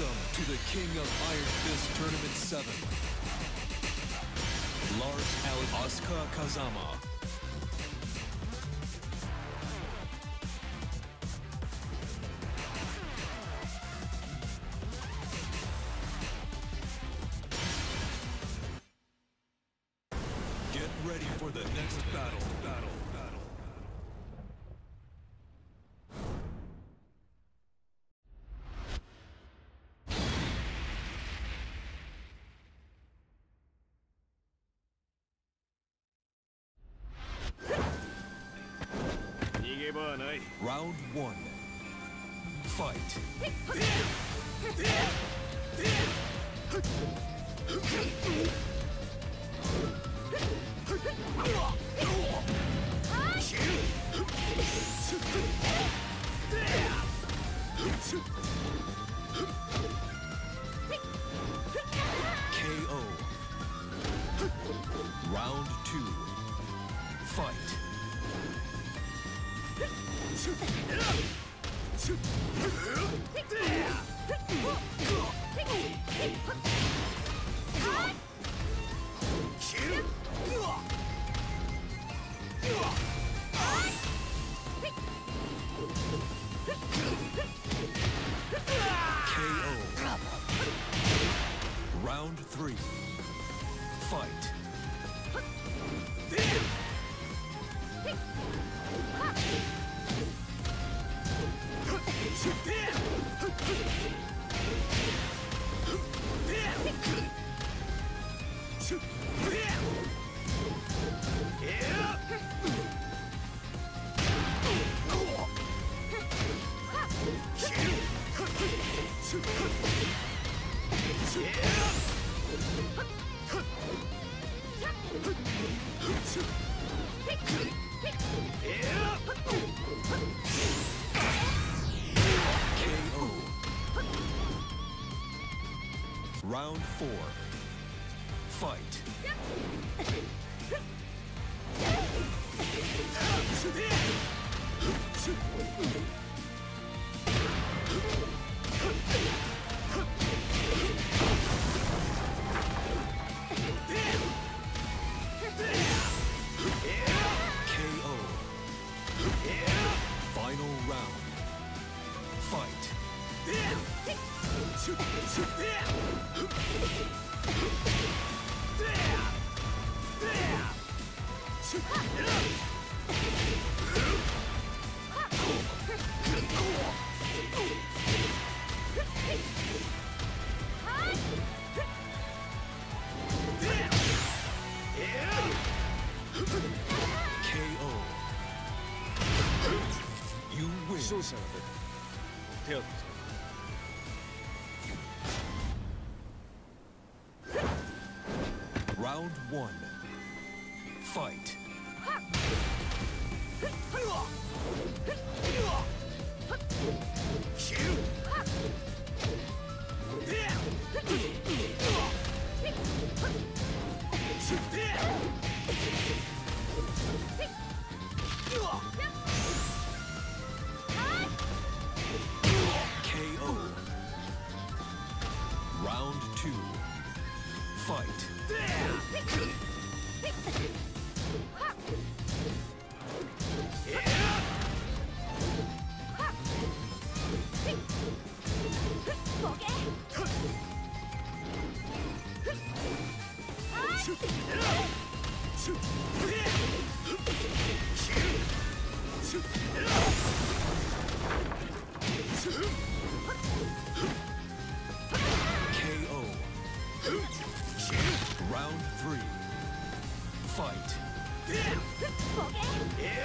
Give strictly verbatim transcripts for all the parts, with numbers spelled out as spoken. Welcome to the King of Iron Fist Tournament seven. Lars Alisa Kazama. Get ready for the next battle. Battle. Battle. Round one. Fight. K O. Round two. Fight. K O. Round three. Fight. Round four. Fight. K O. Final round. Fight. K O. You win. Tell Round one. Fight. K O. Round two. Fight. K O. Round three. Fight. K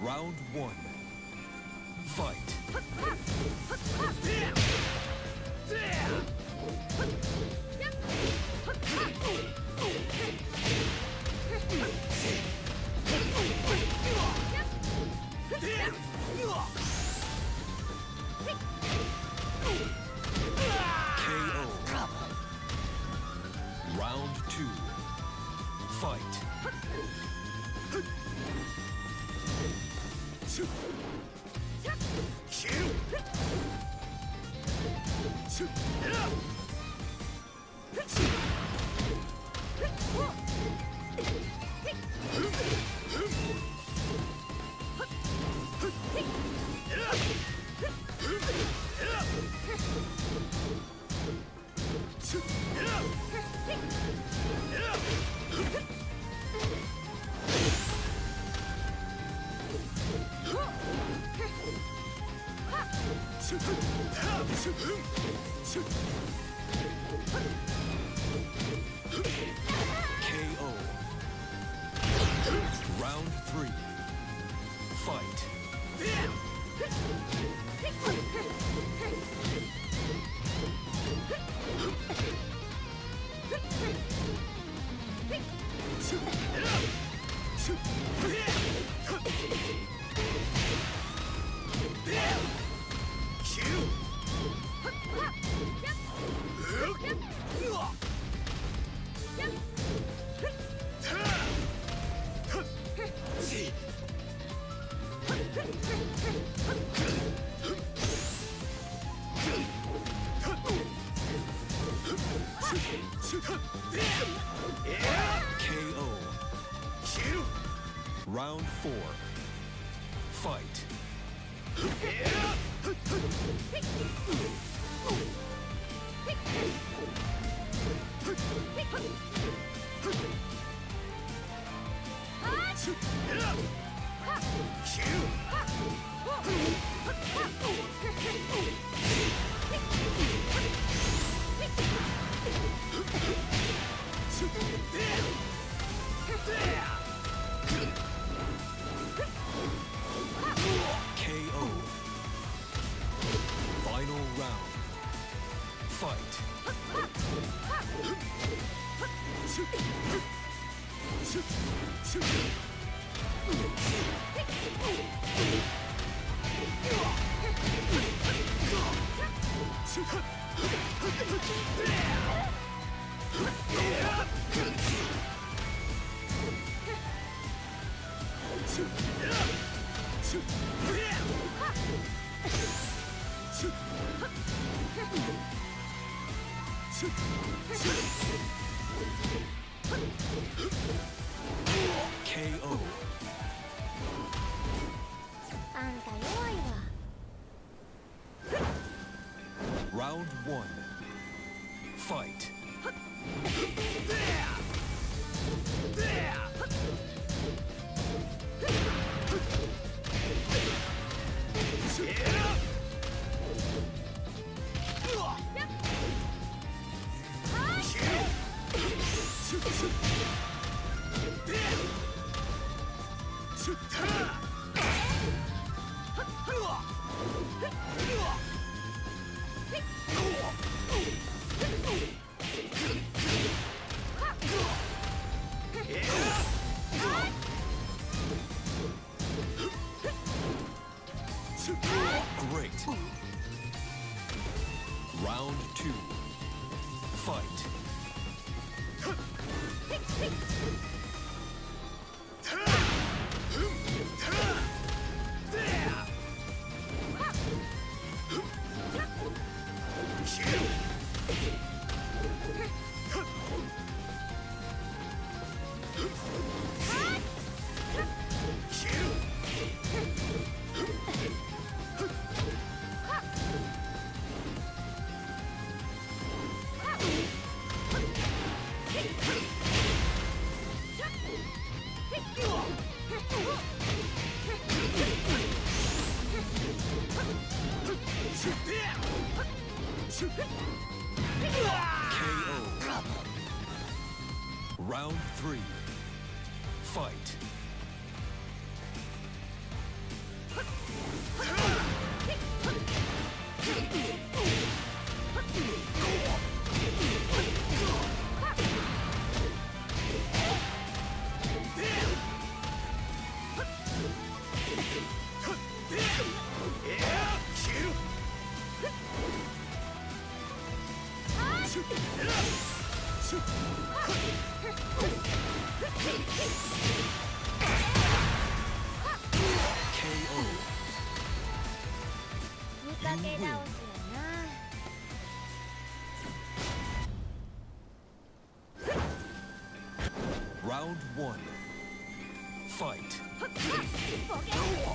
Round one. Fight. K O. Round two. Fight. Shoot! Shoot! Shoot! K O. Round three. Fight. K O. Round four. Fight. K O. Final round. Fight. K O. Round one. Fight. Great. Round two. Fight. K O. Round three. Fight. Round one. Fight. K O.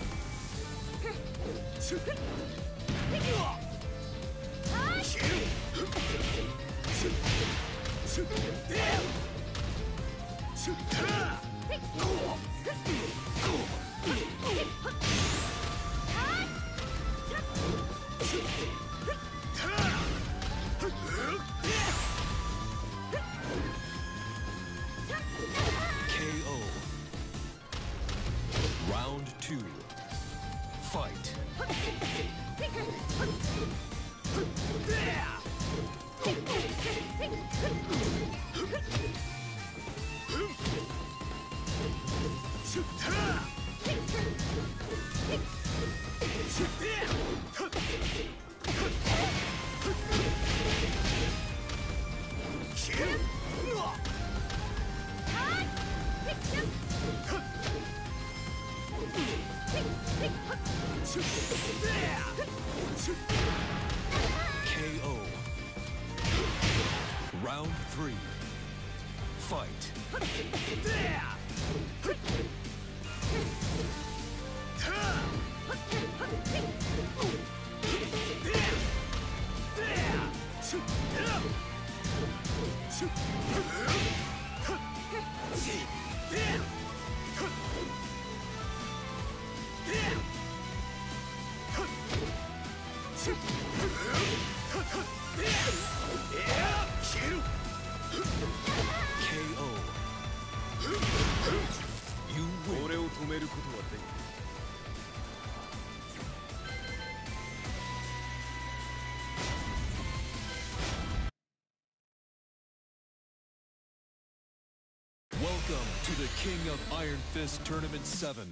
Round three. Fight. Welcome to the King of Iron Fist Tournament seven.